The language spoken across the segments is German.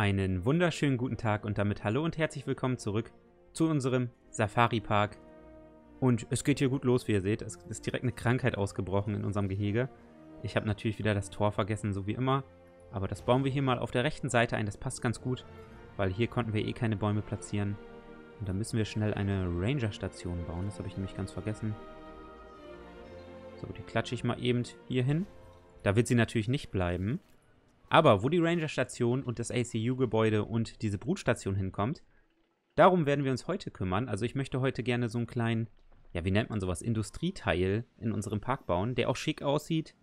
Einen wunderschönen guten Tag und damit hallo und herzlich willkommen zurück zu unserem Safari Park. Und es geht hier gut los, wie ihr seht. Es ist direkt eine Krankheit ausgebrochen in unserem Gehege. Ich habe natürlich wieder das Tor vergessen, so wie immer. Aber das bauen wir hier mal auf der rechten Seite ein. Das passt ganz gut, weil hier konnten wir eh keine Bäume platzieren. Und da müssen wir schnell eine Ranger-Station bauen. Das habe ich nämlich ganz vergessen. So, die klatsche ich mal eben hier hin. Da wird sie natürlich nicht bleiben. Aber wo die Ranger-Station und das ACU-Gebäude und diese Brutstation hinkommt, darum werden wir uns heute kümmern. Also ich möchte heute gerne so einen kleinen, ja, wie nennt man sowas, Industrieteil in unserem Park bauen, der auch schick aussieht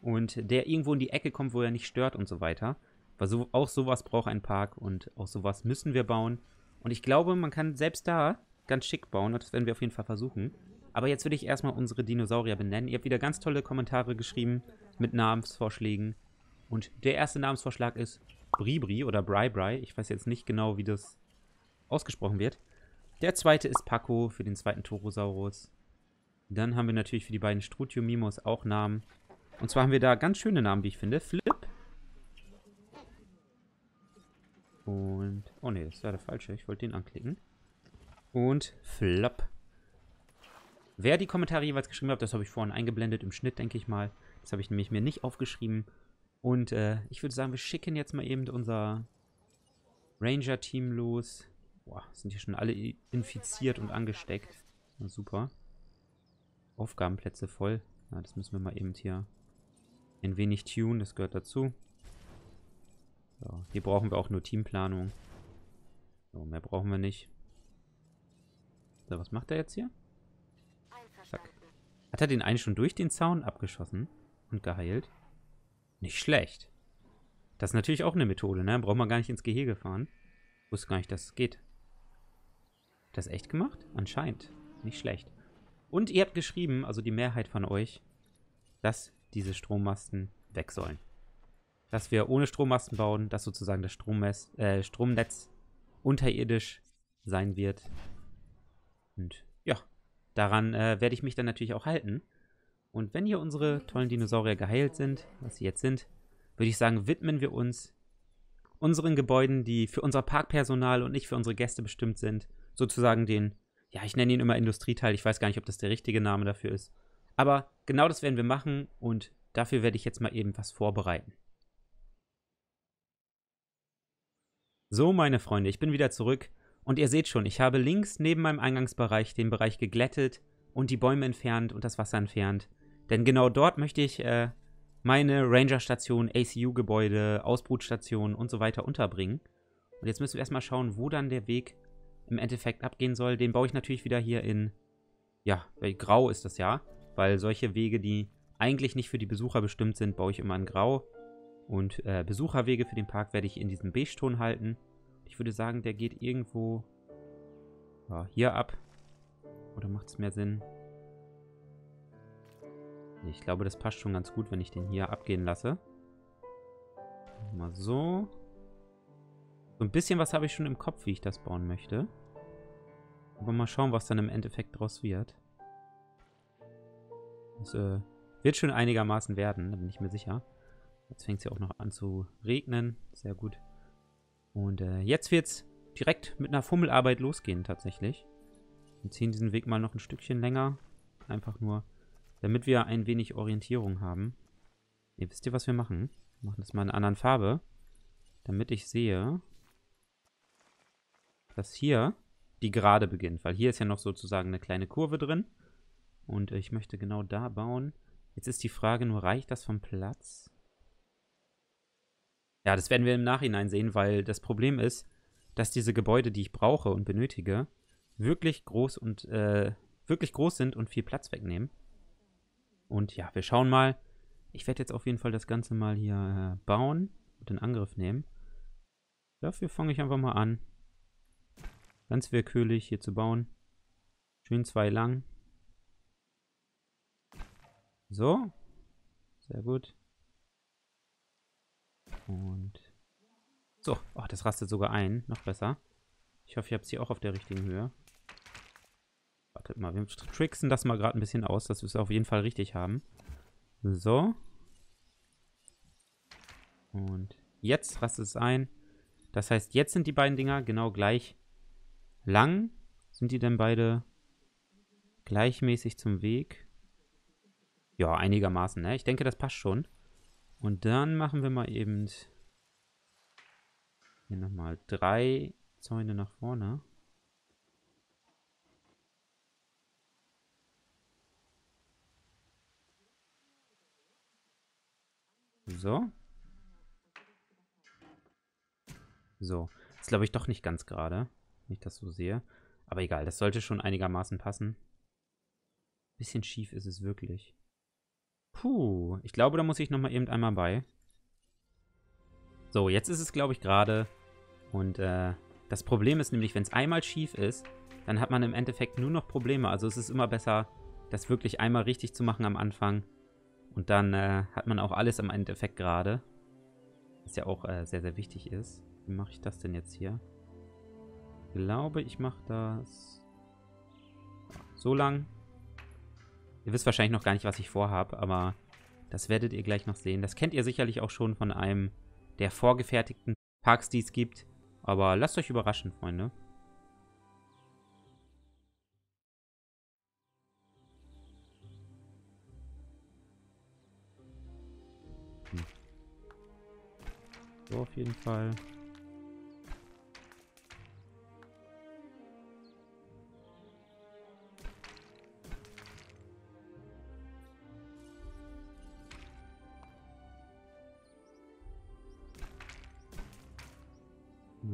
und der irgendwo in die Ecke kommt, wo er nicht stört und so weiter. Weil so, auch sowas braucht ein Park und auch sowas müssen wir bauen. Und ich glaube, man kann selbst da ganz schick bauen und das werden wir auf jeden Fall versuchen. Aber jetzt würde ich erstmal unsere Dinosaurier benennen. Ihr habt wieder ganz tolle Kommentare geschrieben mit Namensvorschlägen. Und der erste Namensvorschlag ist Bribri oder Bribri. Ich weiß jetzt nicht genau, wie das ausgesprochen wird. Der zweite ist Paco für den zweiten Taurosaurus. Dann haben wir natürlich für die beiden Strutiomimos auch Namen. Und zwar haben wir da ganz schöne Namen, wie ich finde. Flip. Und... oh ne, das war der falsche. Ich wollte den anklicken. Und Flop. Wer die Kommentare jeweils geschrieben hat, das habe ich vorhin eingeblendet im Schnitt, denke ich mal. Das habe ich nämlich mir nicht aufgeschrieben. Und ich würde sagen, wir schicken jetzt mal eben unser Ranger-Team los. Boah, sind hier schon alle infiziert und angesteckt. Na, super. Aufgabenplätze voll. Na, das müssen wir mal eben hier ein wenig tunen, das gehört dazu. So, hier brauchen wir auch nur Teamplanung. So, mehr brauchen wir nicht. So, was macht er jetzt hier? Zack. Hat er den einen schon durch den Zaun abgeschossen und geheilt? Nicht schlecht. Das ist natürlich auch eine Methode, ne? Braucht man gar nicht ins Gehege fahren. Wusste gar nicht, dass es geht. Hat das echt gemacht? Anscheinend. Nicht schlecht. Und ihr habt geschrieben, also die Mehrheit von euch, dass diese Strommasten weg sollen. Dass wir ohne Strommasten bauen, dass sozusagen das Stromnetz unterirdisch sein wird. Und ja, daran werde ich mich dann natürlich auch halten. Und wenn hier unsere tollen Dinosaurier geheilt sind, was sie jetzt sind, würde ich sagen, widmen wir uns unseren Gebäuden, die für unser Parkpersonal und nicht für unsere Gäste bestimmt sind. Sozusagen den, ja, ich nenne ihn immer Industrieteil. Ich weiß gar nicht, ob das der richtige Name dafür ist. Aber genau das werden wir machen und dafür werde ich jetzt mal eben was vorbereiten. So, meine Freunde, ich bin wieder zurück. Und ihr seht schon, ich habe links neben meinem Eingangsbereich den Bereich geglättet und die Bäume entfernt und das Wasser entfernt. Denn genau dort möchte ich meine Ranger-Station, ACU-Gebäude, Ausbrutstationen und so weiter unterbringen. Und jetzt müssen wir erstmal schauen, wo dann der Weg im Endeffekt abgehen soll. Den baue ich natürlich wieder hier in, ja, Grau ist das ja, weil solche Wege, die eigentlich nicht für die Besucher bestimmt sind, baue ich immer in Grau. Und Besucherwege für den Park werde ich in diesem Beige-Ton halten. Ich würde sagen, der geht irgendwo ja, hier ab. Oder macht es mehr Sinn? Ich glaube, das passt schon ganz gut, wenn ich den hier abgehen lasse. Mal so. So ein bisschen was habe ich schon im Kopf, wie ich das bauen möchte. Aber mal schauen, was dann im Endeffekt draus wird. Das wird schon einigermaßen werden, da bin ich mir sicher. Jetzt fängt es ja auch noch an zu regnen. Sehr gut. Und jetzt wird es direkt mit einer Fummelarbeit losgehen tatsächlich. Wir ziehen diesen Weg mal noch ein Stückchen länger. Einfach nur, damit wir ein wenig Orientierung haben. Ihr wisst ihr, was wir machen? Wir machen das mal in einer anderen Farbe. Damit ich sehe, dass hier die Gerade beginnt. Weil hier ist ja noch sozusagen eine kleine Kurve drin. Und ich möchte genau da bauen. Jetzt ist die Frage nur, reicht das vom Platz? Ja, das werden wir im Nachhinein sehen, weil das Problem ist, dass diese Gebäude, die ich brauche und benötige, wirklich groß sind und viel Platz wegnehmen. Und ja, wir schauen mal. Ich werde jetzt auf jeden Fall das Ganze mal hier bauen und in Angriff nehmen. Dafür fange ich einfach mal an. Ganz willkürlich hier zu bauen. Schön zwei lang. So. Sehr gut. Und so. Oh, das rastet sogar ein. Noch besser. Ich hoffe, ich habe es hier auch auf der richtigen Höhe. Wartet mal, wir tricksen das mal gerade ein bisschen aus, dass wir es auf jeden Fall richtig haben. So. Und jetzt rastet es ein. Das heißt, jetzt sind die beiden Dinger genau gleich lang. Sind die denn beide gleichmäßig zum Weg? Ja, einigermaßen, ne? Ich denke, das passt schon. Und dann machen wir mal eben hier nochmal 3 Zäune nach vorne. So. So. Ist, glaube ich, doch nicht ganz gerade, wenn ich das so sehe. Aber egal, das sollte schon einigermaßen passen. Bisschen schief ist es wirklich. Puh, ich glaube, da muss ich nochmal eben einmal bei. So, jetzt ist es, glaube ich, gerade. Und das Problem ist nämlich, wenn es einmal schief ist, dann hat man im Endeffekt nur noch Probleme. Also es ist immer besser, das wirklich einmal richtig zu machen am Anfang. Und dann hat man auch alles im Endeffekt gerade. Was ja auch sehr, sehr wichtig ist. Wie mache ich das denn jetzt hier? Ich glaube, ich mache das so lang. Ihr wisst wahrscheinlich noch gar nicht, was ich vorhabe, aber das werdet ihr gleich noch sehen. Das kennt ihr sicherlich auch schon von einem der vorgefertigten Parks, die es gibt. Aber lasst euch überraschen, Freunde. So, auf jeden Fall.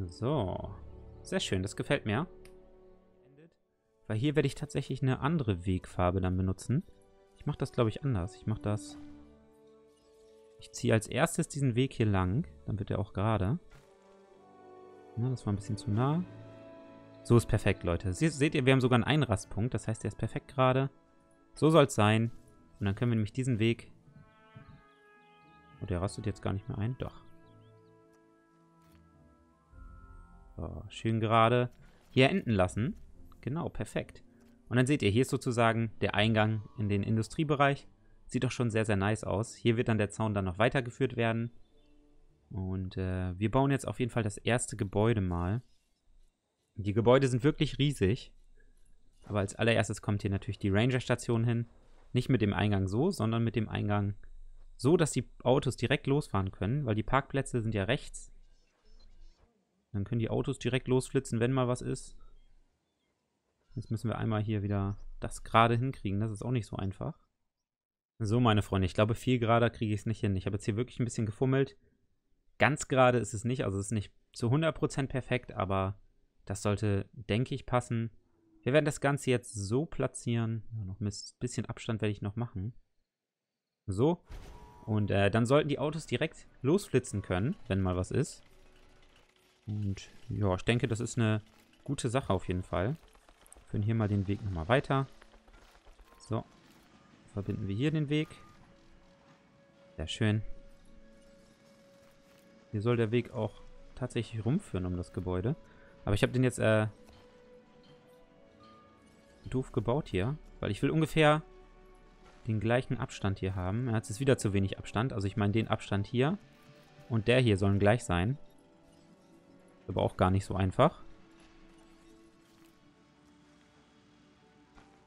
So, sehr schön, das gefällt mir. Weil hier werde ich tatsächlich eine andere Wegfarbe dann benutzen. Ich mache das, glaube ich, anders. Ich mache das... Ich ziehe als erstes diesen Weg hier lang. Dann wird er auch gerade. Ja, das war ein bisschen zu nah. So ist perfekt, Leute. Seht ihr, wir haben sogar einen Einrastpunkt. Das heißt, der ist perfekt gerade. So soll es sein. Und dann können wir nämlich diesen Weg... Oh, der rastet jetzt gar nicht mehr ein. Doch. So, schön gerade hier enden lassen. Genau, perfekt. Und dann seht ihr, hier ist sozusagen der Eingang in den Industriebereich. Sieht doch schon sehr, sehr nice aus. Hier wird dann der Zaun dann noch weitergeführt werden. Und wir bauen jetzt auf jeden Fall das erste Gebäude mal. Die Gebäude sind wirklich riesig. Aber als allererstes kommt hier natürlich die Ranger-Station hin. Nicht mit dem Eingang so, sondern mit dem Eingang so, dass die Autos direkt losfahren können. Weil die Parkplätze sind ja rechts. Dann können die Autos direkt losflitzen, wenn mal was ist. Jetzt müssen wir einmal hier wieder das gerade hinkriegen. Das ist auch nicht so einfach. So, meine Freunde, ich glaube, viel gerader kriege ich es nicht hin. Ich habe jetzt hier wirklich ein bisschen gefummelt. Ganz gerade ist es nicht, also es ist nicht zu 100% perfekt, aber das sollte, denke ich, passen. Wir werden das Ganze jetzt so platzieren. Ja, noch ein bisschen Abstand werde ich noch machen. So. Und dann sollten die Autos direkt losflitzen können, wenn mal was ist. Und ja, ich denke, das ist eine gute Sache auf jeden Fall. Wir führen hier mal den Weg nochmal weiter. So. Verbinden wir hier den Weg. Sehr schön. Hier soll der Weg auch tatsächlich rumführen um das Gebäude. Aber ich habe den jetzt doof gebaut hier. Weil ich will ungefähr den gleichen Abstand hier haben. Ja, jetzt ist wieder zu wenig Abstand. Also ich meine den Abstand hier und der hier sollen gleich sein. Aber auch gar nicht so einfach.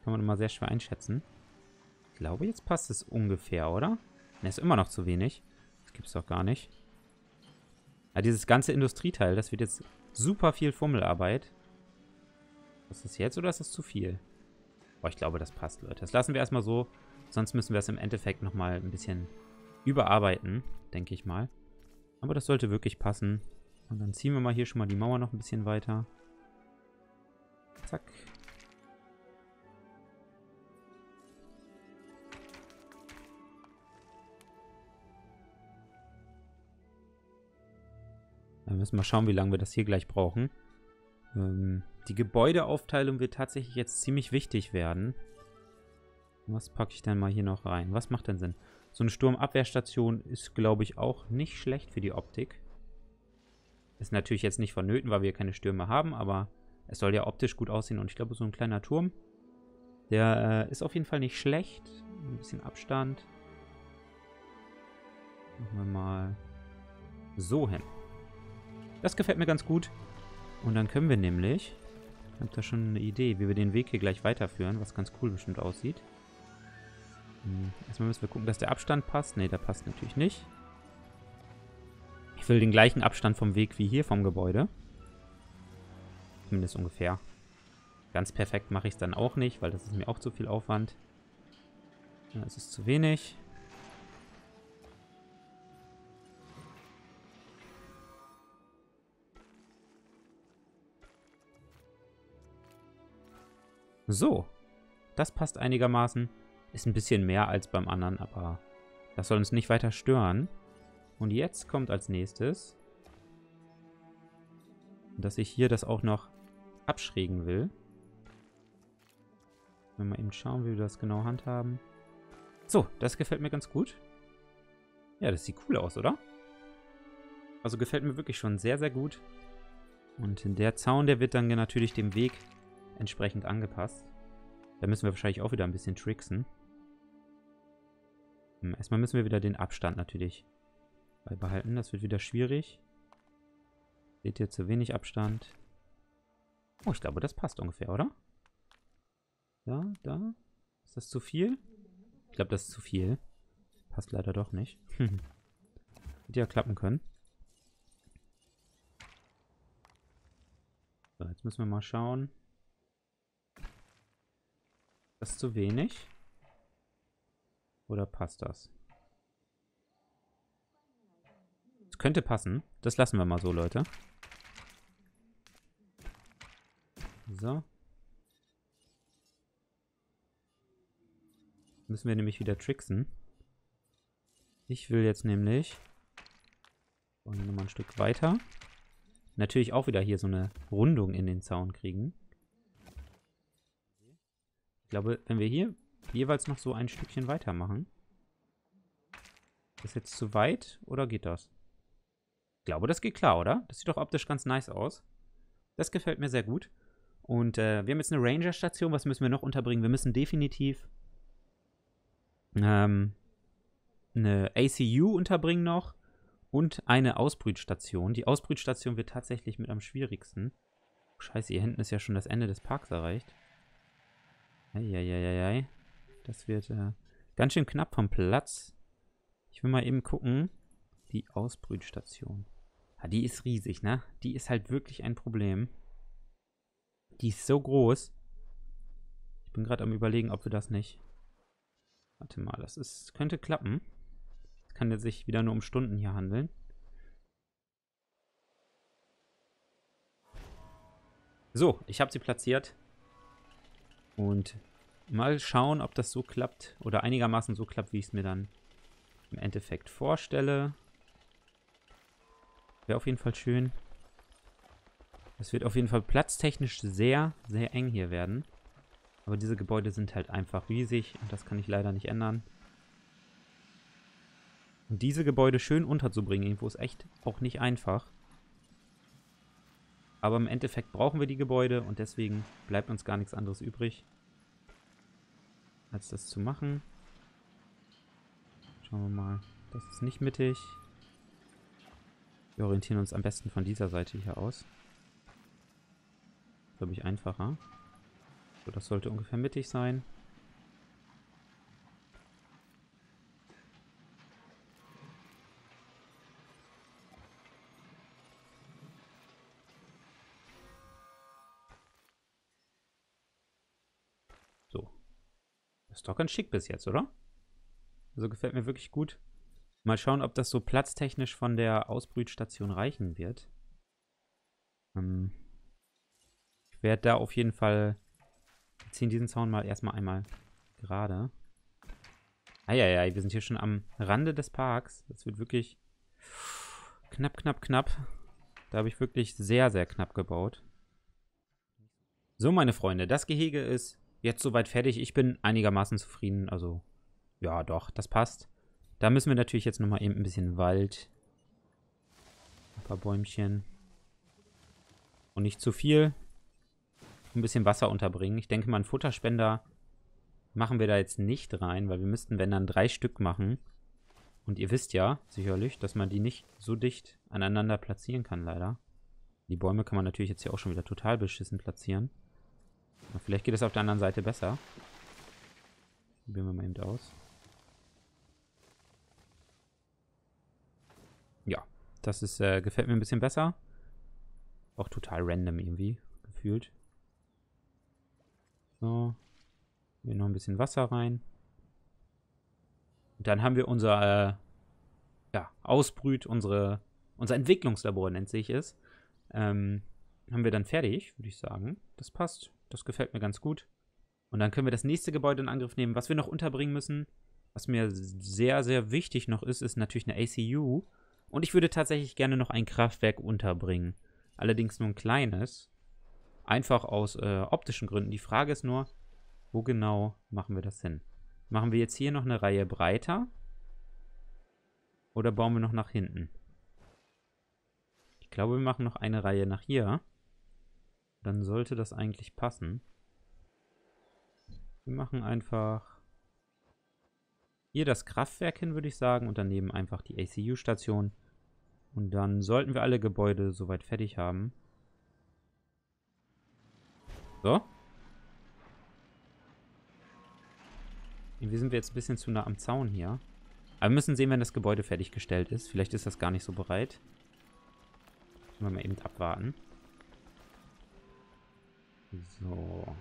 Kann man immer sehr schwer einschätzen. Ich glaube, jetzt passt es ungefähr, oder? Ne, ist immer noch zu wenig. Das gibt es doch gar nicht. Ja, dieses ganze Industrieteil, das wird jetzt super viel Fummelarbeit. Ist das jetzt oder ist das zu viel? Boah, ich glaube, das passt, Leute. Das lassen wir erstmal so. Sonst müssen wir es im Endeffekt nochmal ein bisschen überarbeiten, denke ich mal. Aber das sollte wirklich passen. Und dann ziehen wir mal hier schon mal die Mauer noch ein bisschen weiter. Zack. Wir müssen mal schauen, wie lange wir das hier gleich brauchen. Die Gebäudeaufteilung wird tatsächlich jetzt ziemlich wichtig werden. Was packe ich denn mal hier noch rein? Was macht denn Sinn? So eine Sturmabwehrstation ist, glaube ich, auch nicht schlecht für die Optik. Ist natürlich jetzt nicht vonnöten, weil wir keine Stürme haben, aber es soll ja optisch gut aussehen. Und ich glaube, so ein kleiner Turm, der ist auf jeden Fall nicht schlecht. Ein bisschen Abstand. Machen wir mal so hin. Das gefällt mir ganz gut. Und dann können wir nämlich... Ich habe da schon eine Idee, wie wir den Weg hier gleich weiterführen, was ganz cool bestimmt aussieht. Erstmal müssen wir gucken, dass der Abstand passt. Ne, der passt natürlich nicht. Ich will den gleichen Abstand vom Weg wie hier vom Gebäude. Zumindest ungefähr. Ganz perfekt mache ich es dann auch nicht, weil das ist mir auch zu viel Aufwand. Ja, es ist zu wenig. So, das passt einigermaßen. Ist ein bisschen mehr als beim anderen, aber das soll uns nicht weiter stören. Und jetzt kommt als nächstes, dass ich hier das auch noch abschrägen will. Wenn wir mal eben schauen, wie wir das genau handhaben. So, das gefällt mir ganz gut. Ja, das sieht cool aus, oder? Also gefällt mir wirklich schon sehr, sehr gut. Und der Zaun, der wird dann natürlich dem Weg entsprechend angepasst. Da müssen wir wahrscheinlich auch wieder ein bisschen tricksen. Erstmal müssen wir wieder den Abstand natürlich beibehalten. Das wird wieder schwierig. Seht ihr, zu wenig Abstand. Oh, ich glaube, das passt ungefähr, oder? Ja, da. Ist das zu viel? Ich glaube, das ist zu viel. Passt leider doch nicht. Hätte ja klappen können. So, jetzt müssen wir mal schauen. Das ist zu wenig. Oder passt das? Das könnte passen. Das lassen wir mal so, Leute. So. Müssen wir nämlich wieder tricksen. Ich will jetzt nämlich nochmal ein Stück weiter. Natürlich auch wieder hier so eine Rundung in den Zaun kriegen. Ich glaube, wenn wir hier jeweils noch so ein Stückchen weitermachen. Ist das jetzt zu weit oder geht das? Ich glaube, das geht klar, oder? Das sieht doch optisch ganz nice aus. Das gefällt mir sehr gut. Und wir haben jetzt eine Ranger-Station. Was müssen wir noch unterbringen? Wir müssen definitiv eine ACU unterbringen noch und eine Ausbrütstation. Die Ausbrütstation wird tatsächlich mit am schwierigsten. Scheiße, hier hinten ist ja schon das Ende des Parks erreicht. Eieieiei. Das wird ganz schön knapp vom Platz. Ich will mal eben gucken. Die Ausbrütstation. Ja, die ist riesig, ne? Die ist halt wirklich ein Problem. Die ist so groß. Ich bin gerade am Überlegen, ob wir das nicht... Warte mal, das ist, könnte klappen. Es kann jetzt sich wieder nur um Stunden hier handeln. So, ich habe sie platziert. Und mal schauen, ob das so klappt oder einigermaßen so klappt, wie ich es mir dann im Endeffekt vorstelle. Wäre auf jeden Fall schön. Es wird auf jeden Fall platztechnisch sehr, sehr eng hier werden. Aber diese Gebäude sind halt einfach riesig und das kann ich leider nicht ändern. Und diese Gebäude schön unterzubringen irgendwo ist echt auch nicht einfach. Aber im Endeffekt brauchen wir die Gebäude und deswegen bleibt uns gar nichts anderes übrig, als das zu machen. Schauen wir mal. Das ist nicht mittig. Wir orientieren uns am besten von dieser Seite hier aus. Glaube ich einfacher. So, das sollte ungefähr mittig sein. Ist doch ganz schick bis jetzt, oder? Also gefällt mir wirklich gut. Mal schauen, ob das so platztechnisch von der Ausbrütstation reichen wird. Ich werde da auf jeden Fall... Wir ziehen diesen Zaun mal erstmal einmal gerade. Eieiei, wir sind hier schon am Rande des Parks. Das wird wirklich knapp, knapp, knapp. Da habe ich wirklich sehr, sehr knapp gebaut. So, meine Freunde, das Gehege ist... Jetzt soweit fertig. Ich bin einigermaßen zufrieden. Also, ja doch, das passt. Da müssen wir natürlich jetzt nochmal eben ein bisschen Wald. Ein paar Bäumchen. Und nicht zu viel. Ein bisschen Wasser unterbringen. Ich denke mal, einen Futterspender machen wir da jetzt nicht rein, weil wir müssten, wenn dann, 3 Stück machen. Und ihr wisst ja, sicherlich, dass man die nicht so dicht aneinander platzieren kann, leider. Die Bäume kann man natürlich jetzt hier auch schon wieder total beschissen platzieren. Aber vielleicht geht es auf der anderen Seite besser. Probieren wir mal eben aus. Ja, das ist, gefällt mir ein bisschen besser. Auch total random irgendwie, gefühlt. So. Hier noch ein bisschen Wasser rein. Und dann haben wir unser, ja, Ausbrüt, unser Entwicklungslabor nennt sich es. Haben wir dann fertig, würde ich sagen. Das passt. Das gefällt mir ganz gut. Und dann können wir das nächste Gebäude in Angriff nehmen. Was wir noch unterbringen müssen, was mir sehr, sehr wichtig noch ist, ist natürlich eine ACU. Und ich würde tatsächlich gerne noch ein Kraftwerk unterbringen. Allerdings nur ein kleines. Einfach aus optischen Gründen. Die Frage ist nur, wo genau machen wir das hin? Machen wir jetzt hier noch eine Reihe breiter? Oder bauen wir noch nach hinten? Ich glaube, wir machen noch eine Reihe nach hier. Dann sollte das eigentlich passen. Wir machen einfach hier das Kraftwerk hin, würde ich sagen. Und daneben einfach die ACU-Station. Und dann sollten wir alle Gebäude soweit fertig haben. So. Irgendwie sind wir jetzt ein bisschen zu nah am Zaun hier. Aber wir müssen sehen, wenn das Gebäude fertiggestellt ist. Vielleicht ist das gar nicht so bereit. Können wir mal eben abwarten. So.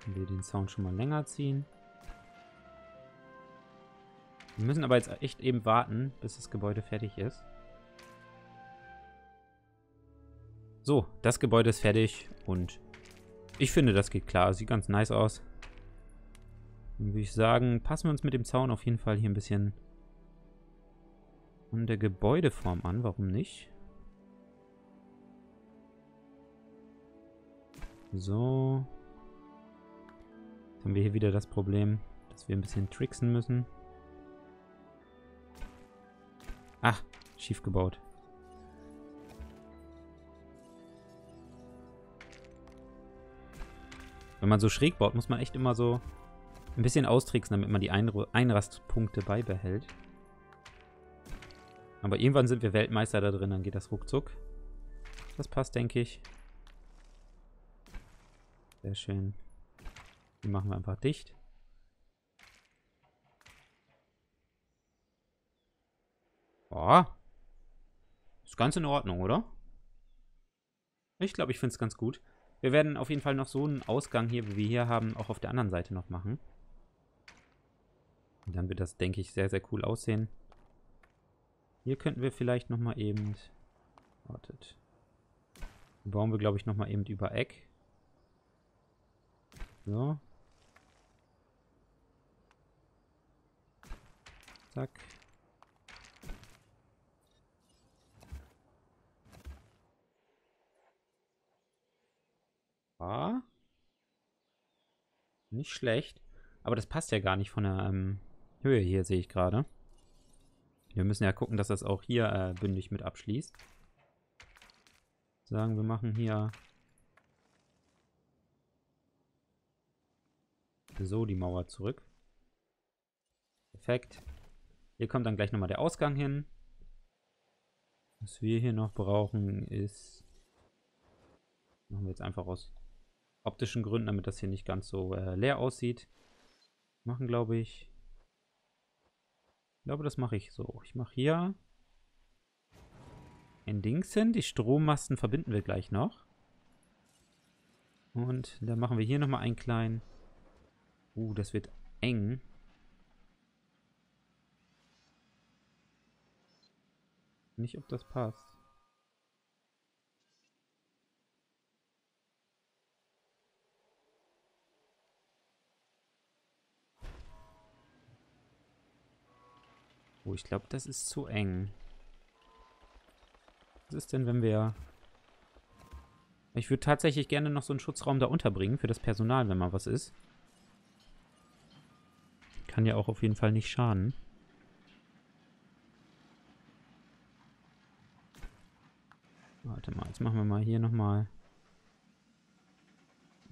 Können wir den Zaun schon mal länger ziehen. Wir müssen aber jetzt echt eben warten, bis das Gebäude fertig ist. So, das Gebäude ist fertig und ich finde, das geht klar. Sieht ganz nice aus. Dann würde ich sagen, passen wir uns mit dem Zaun auf jeden Fall hier ein bisschen an der Gebäudeform an. Warum nicht? So. Jetzt haben wir hier wieder das Problem, dass wir ein bisschen tricksen müssen. Ach, schief gebaut. Wenn man so schräg baut, muss man echt immer so ein bisschen austricksen, damit man die Einrastpunkte beibehält. Aber irgendwann sind wir Weltmeister da drin, dann geht das ruckzuck. Das passt, denke ich. Sehr schön. Die machen wir einfach dicht. Oh. Ist ganz in Ordnung, oder? Ich glaube, ich finde es ganz gut. Wir werden auf jeden Fall noch so einen Ausgang hier, wie wir hier haben, auch auf der anderen Seite noch machen. Und dann wird das, denke ich, sehr, sehr cool aussehen. Hier könnten wir vielleicht nochmal eben... Wartet. Bauen wir, glaube ich, nochmal eben über Eck. So. Zack. Nicht schlecht. Aber das passt ja gar nicht von der Höhe hier, sehe ich gerade. Wir müssen ja gucken, dass das auch hier bündig mit abschließt. Sagen wir machen hier so die Mauer zurück. Perfekt. Hier kommt dann gleich nochmal der Ausgang hin. Was wir hier noch brauchen ist... Machen wir jetzt einfach aus optischen Gründen, damit das hier nicht ganz so leer aussieht. Machen, glaube ich. Ich glaube, das mache ich so. Ich mache hier ein Dings hin. Die Strommasten verbinden wir gleich noch. Und dann machen wir hier nochmal einen kleinen. Das wird eng. Nicht, ob das passt. Oh, ich glaube, das ist zu eng. Was ist denn, wenn wir... Ich würde tatsächlich gerne noch so einen Schutzraum da unterbringen für das Personal, wenn mal was ist. Kann ja auch auf jeden Fall nicht schaden. Warte mal, jetzt machen wir mal hier nochmal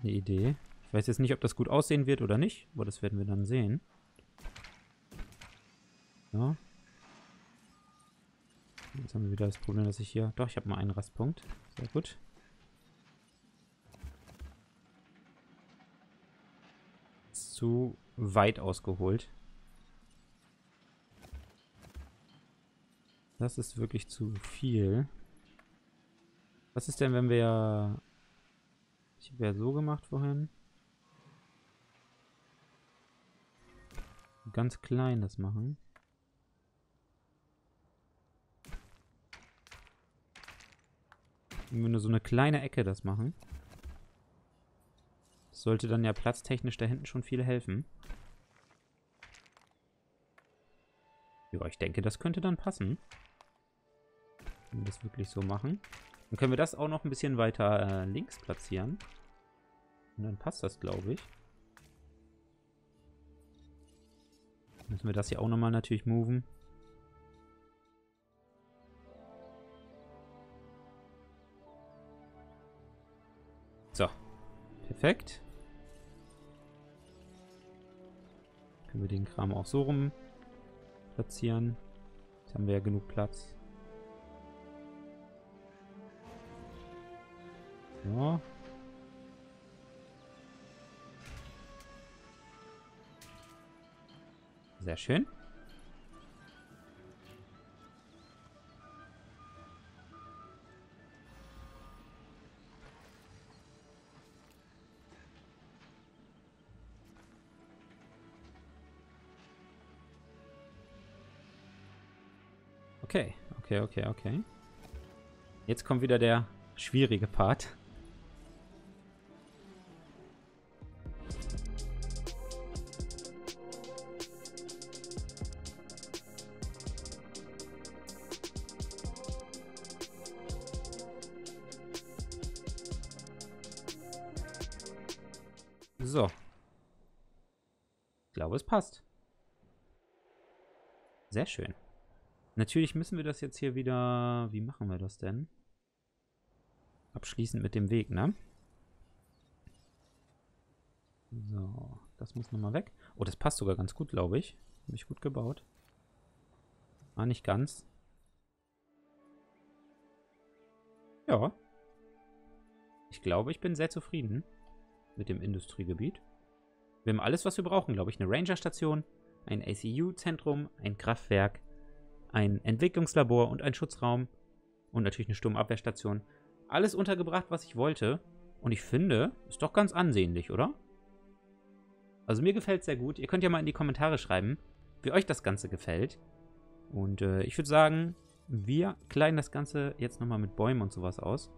eine Idee. Ich weiß jetzt nicht, ob das gut aussehen wird oder nicht, aber das werden wir dann sehen. Ja. Jetzt haben wir wieder das Problem, dass ich hier... Doch, ich habe mal einen Rastpunkt. Sehr gut. Zu weit ausgeholt. Das ist wirklich zu viel. Was ist denn, wenn wir... Ich habe ja so gemacht vorhin. Ganz klein das machen. Wenn wir nur so eine kleine Ecke das machen. Das sollte dann ja platztechnisch da hinten schon viel helfen. Ja, ich denke, das könnte dann passen. Wenn wir das wirklich so machen. Dann können wir das auch noch ein bisschen weiter links platzieren. Und dann passt das, glaube ich. Müssen wir das hier auch nochmal natürlich moven. So. Perfekt. Können wir den Kram auch so rum platzieren. Jetzt haben wir ja genug Platz. Ja. Sehr schön. Okay, okay, okay, okay. Jetzt kommt wieder der schwierige Part. So. Ich glaube, es passt. Sehr schön. Natürlich müssen wir das jetzt hier wieder... Wie machen wir das denn? Abschließend mit dem Weg, ne? So, das muss nochmal weg. Oh, das passt sogar ganz gut, glaube ich. Habe ich gut gebaut. Ah, nicht ganz. Ja. Ich glaube, ich bin sehr zufrieden mit dem Industriegebiet. Wir haben alles, was wir brauchen, glaube ich. Eine Ranger-Station, ein ACU-Zentrum, ein Kraftwerk, ein Entwicklungslabor und ein Schutzraum und natürlich eine Sturmabwehrstation. Alles untergebracht, was ich wollte. Und ich finde, ist doch ganz ansehnlich, oder? Also mir gefällt es sehr gut. Ihr könnt ja mal in die Kommentare schreiben, wie euch das Ganze gefällt. Und ich würde sagen, wir kleiden das Ganze jetzt nochmal mit Bäumen und sowas aus.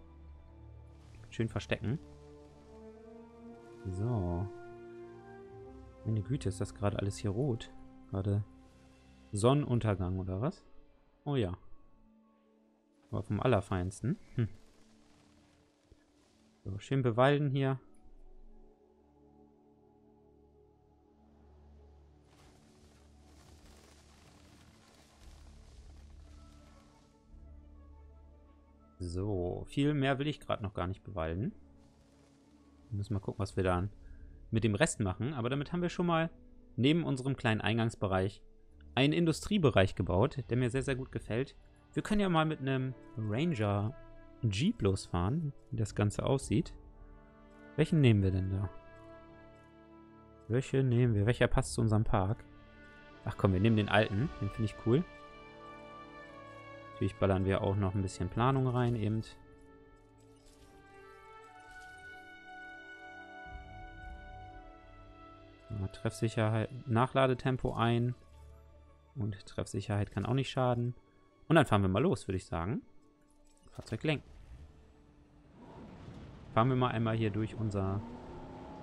Schön verstecken. So. Meine Güte, ist das gerade alles hier rot? Gerade... Sonnenuntergang, oder was? Oh ja. Aber vom Allerfeinsten. Hm. So, schön bewalden hier. So, viel mehr will ich gerade noch gar nicht bewalden. Wir müssen mal gucken, was wir dann mit dem Rest machen. Aber damit haben wir schon mal neben unserem kleinen Eingangsbereich einen Industriebereich gebaut, der mir sehr, sehr gut gefällt. Wir können ja mal mit einem Ranger Jeep losfahren, wie das Ganze aussieht. Welchen nehmen wir denn da? Welchen nehmen wir? Welcher passt zu unserem Park? Ach komm, wir nehmen den alten. Den finde ich cool. Natürlich ballern wir auch noch ein bisschen Planung rein eben. Treffsicherheit, Nachladetempo ein. Und Treffsicherheit kann auch nicht schaden. Und dann fahren wir mal los, würde ich sagen. Fahrzeug lenken. Fahren wir mal einmal hier durch unser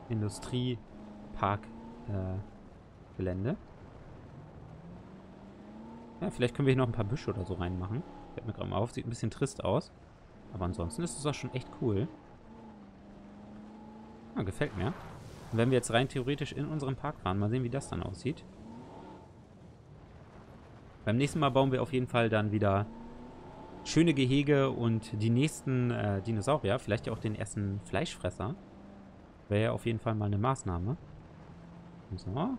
Industriepark-Gelände. Ja, vielleicht können wir hier noch ein paar Büsche oder so reinmachen. Fällt mir gerade mal auf. Sieht ein bisschen trist aus. Aber ansonsten ist es auch schon echt cool. Ja, gefällt mir. Und wenn wir jetzt rein theoretisch in unseren Park fahren, mal sehen, wie das dann aussieht. Beim nächsten Mal bauen wir auf jeden Fall dann wieder schöne Gehege und die nächsten Dinosaurier, vielleicht ja auch den ersten Fleischfresser. Wäre ja auf jeden Fall mal eine Maßnahme. So.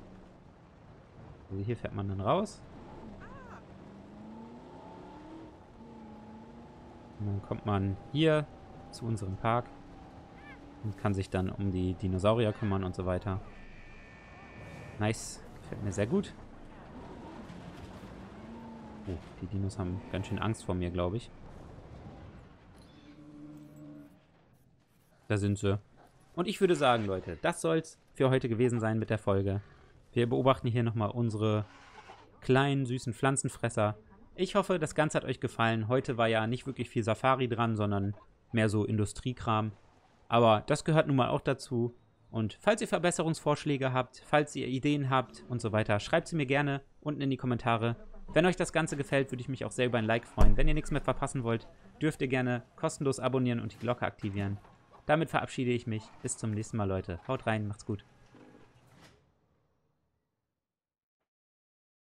Also hier fährt man dann raus. Und dann kommt man hier zu unserem Park und kann sich dann um die Dinosaurier kümmern und so weiter. Nice. Gefällt mir sehr gut. Oh, die Dinos haben ganz schön Angst vor mir, glaube ich. Da sind sie. Und ich würde sagen, Leute, das soll's für heute gewesen sein mit der Folge. Wir beobachten hier nochmal unsere kleinen, süßen Pflanzenfresser. Ich hoffe, das Ganze hat euch gefallen. Heute war ja nicht wirklich viel Safari dran, sondern mehr so Industriekram. Aber das gehört nun mal auch dazu. Und falls ihr Verbesserungsvorschläge habt, falls ihr Ideen habt und so weiter, schreibt sie mir gerne unten in die Kommentare. Wenn euch das Ganze gefällt, würde ich mich auch sehr über ein Like freuen. Wenn ihr nichts mehr verpassen wollt, dürft ihr gerne kostenlos abonnieren und die Glocke aktivieren. Damit verabschiede ich mich. Bis zum nächsten Mal, Leute. Haut rein, macht's gut.